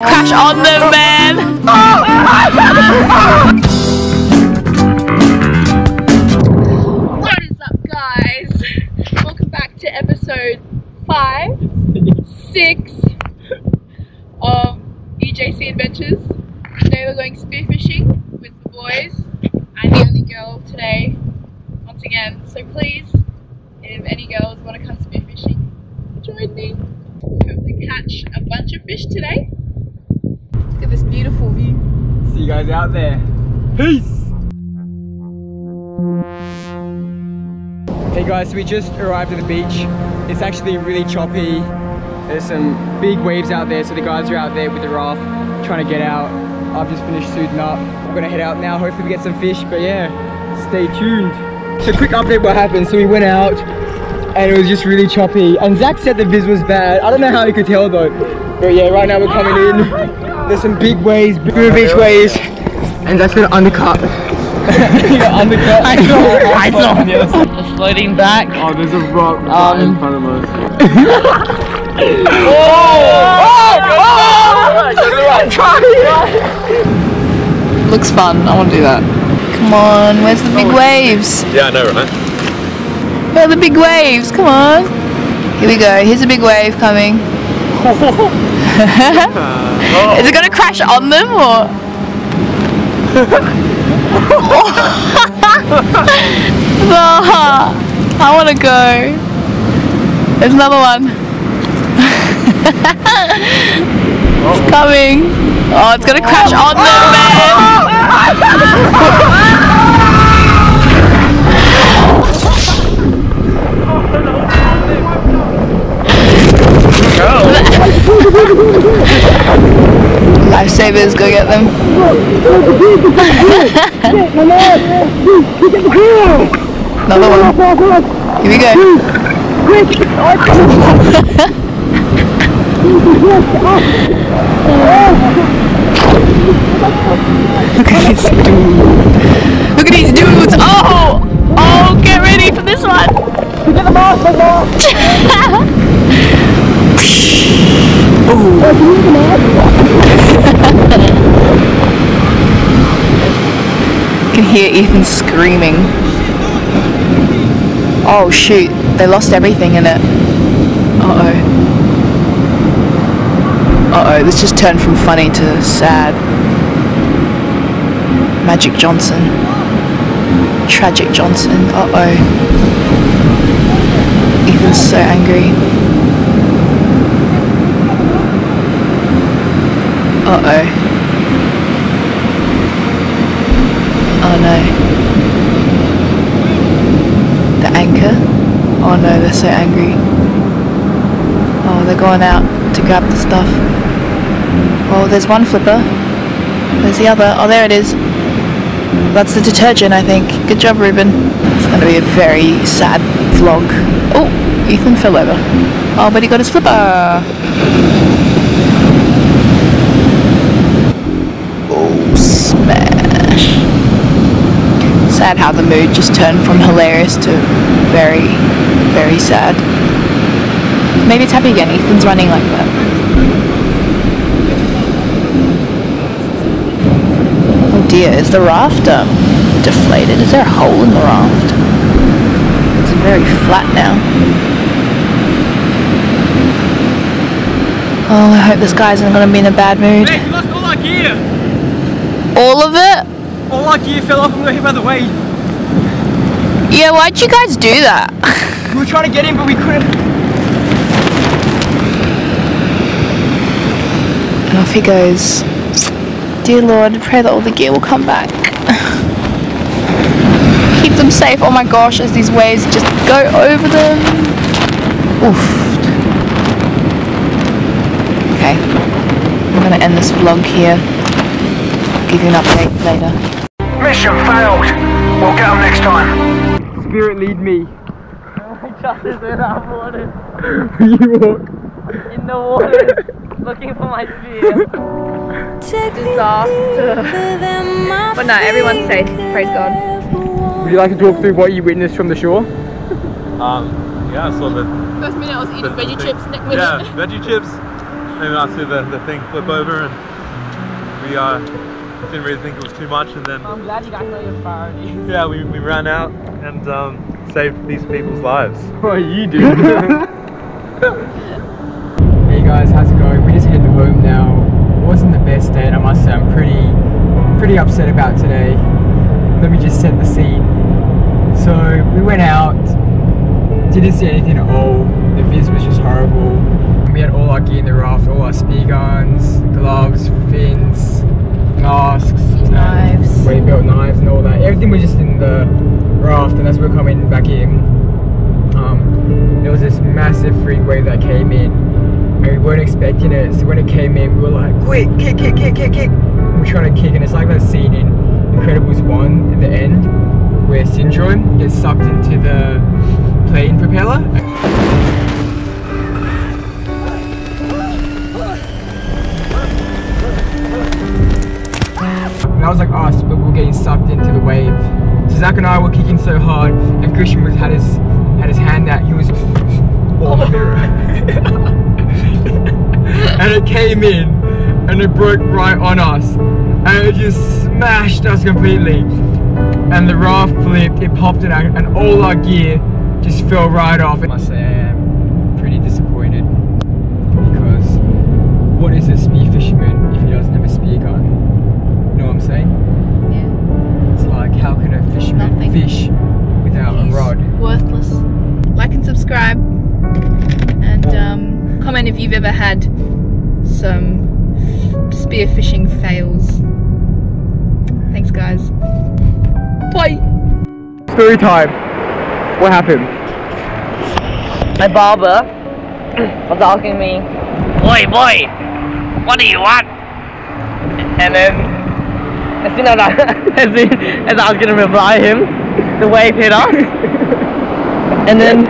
Crash on them, man! What is up, guys? Welcome back to episode 5, 6 of EJC Adventures. Today we're going spearfishing with the boys. I'm the only girl today, once again. So please, if any girls want to come spearfishing, join me. We hope to catch a bunch of fish today. Look at this beautiful view. See you guys out there. Peace! Hey guys, so we just arrived at the beach. It's actually really choppy. There's some big waves out there, so the guys are out there with the raft trying to get out. I've just finished suiting up. I'm gonna head out now, hopefully we get some fish, but yeah, stay tuned. So quick update what happened. So we went out and it was just really choppy. And Zach said the viz was bad. I don't know how he could tell though. But yeah, right now we're coming in. There's some big waves, big beach waves, and that's an undercut. You got undercut? I know. Just floating back. Oh, there's a rock right in front of us. Oh! Looks fun. I want to do that. Come on, where's the big waves? Yeah, I know, right? Where are the big waves? Come on. Here we go. Here's a big wave coming. Is it gonna crash on them or? Oh, I wanna go. There's another one. It's coming. Oh, it's gonna crash on them, man. Lifesavers, go get them. Another one. Here we go. Look at these dudes. Look at these dudes. Oh! Oh, get ready for this one. You can hear Ethan screaming. Oh shoot, they lost everything in it. Uh-oh. Uh-oh, this just turned from funny to sad. Magic Johnson. Tragic Johnson. Uh-oh. Ethan's so angry. Uh-oh. Oh no. The anchor? Oh no, they're so angry. Oh, they're going out to grab the stuff. Oh, there's one flipper. There's the other. Oh, there it is. That's the detergent, I think. Good job, Ruben. It's going to be a very sad vlog. Oh, Ethan fell over. Oh, but he got his flipper. Sad how the mood just turned from hilarious to very, very sad. Maybe it's happy again. Ethan's running like that. Oh dear, is the raft deflated? Is there a hole in the raft? It's very flat now. Oh, I hope this guy isn't going to be in a bad mood. Hey, you lost all our gear. All of it? All our gear fell off and we were hit by the wave. Yeah, why'd you guys do that? We were trying to get in, but we couldn't. And off he goes. Dear Lord, I pray that all the gear will come back. Keep them safe. Oh my gosh, as these waves just go over them. Oof. Okay. I'm going to end this vlog here. I'll give you an update later. Mission failed. We'll get them next time. Spirit lead me. I just is in our water. You walk. In the water, looking for my spear. Disaster. But no, everyone's safe. Praise God. Would you like to talk through what you witnessed from the shore? Yeah, I saw that. First minute I was eating veggie chips. Next minute. Yeah, veggie chips. and I see the thing flip over, and we didn't really think it was too much, and then I'm glad you guys know your priorities. Yeah, we ran out and saved these people's lives. What are you doing? Hey guys, how's it going? We're just heading home now. It wasn't the best day, and I must say I'm pretty upset about today. Let me just set the scene. So we went out, didn't see anything at all. The viz was just horrible. We had all our gear in the raft, all our spear guns, gloves, fins, masks, knives, weight belt, knives and all that. Everything was just in the raft, and as we were coming back in, there was this massive freak wave that came in, and we weren't expecting it. So when it came in, we were like, quick, kick. We were trying to kick, and it's like that scene in Incredibles 1 at the end where Syndrome gets sucked into the plane propeller. And I was like, oh, but we're getting sucked into the wave. So Zach and I were kicking so hard, and Christian was had his hand out. He was off the mirror, and it came in, and it broke right on us, and it just smashed us completely. And the raft flipped, it popped it out, and all our gear just fell right off. I must say, I am pretty disappointed, because what is a spear fisherman if he doesn't have a spear gun? You know what I'm saying? Yeah. It's like, how can a fisherman fish without a rod? Worthless. Like and subscribe, and comment if you've ever had some spear fishing fails. Thanks, guys. Bye. Story time. What happened? My barber was asking me, boy, what do you want? And then, as I was going to reply him, the wave hit us, and then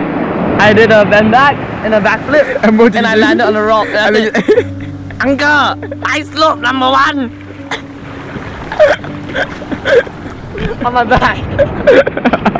I did a bend back and a backflip, and I landed on a rock, and I said, Uncle, I slope number one! On my back.